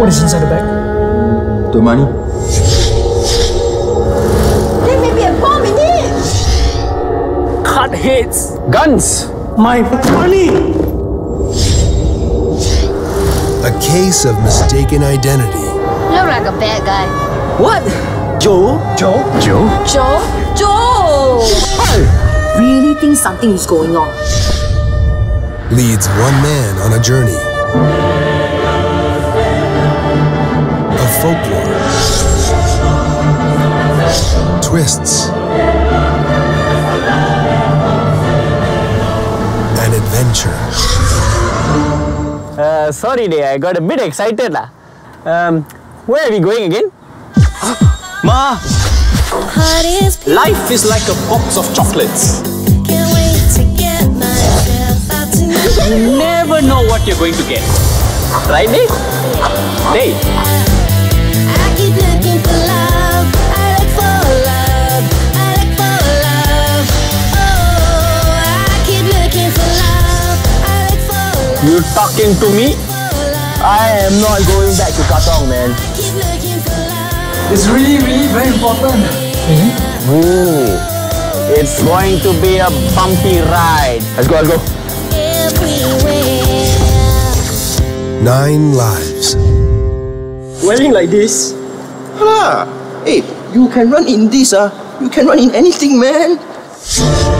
What is inside the bag? The money. There may be a bomb in here! Cut heads! Guns! My money! A case of mistaken identity. You look like a bad guy. What? Joe? I really think something is going on. Leads one man on a journey of folklore, twists, and adventure. Sorry, dear, I got a bit excited. Where are we going again? Ma! Life is like a box of chocolates. You never know what you're going to get. Right, Dave? Dave? I keep looking for love. I look for love. I look for love. Oh, I keep looking for love. I look for love. You're talking to me? I am not going back to Katong, man. It's really very important. Mm-hmm. Ooh, it's going to be a bumpy ride. Let's go. Nine Lives. Wearing like this? Hey, you can run in this, You can run in anything, man.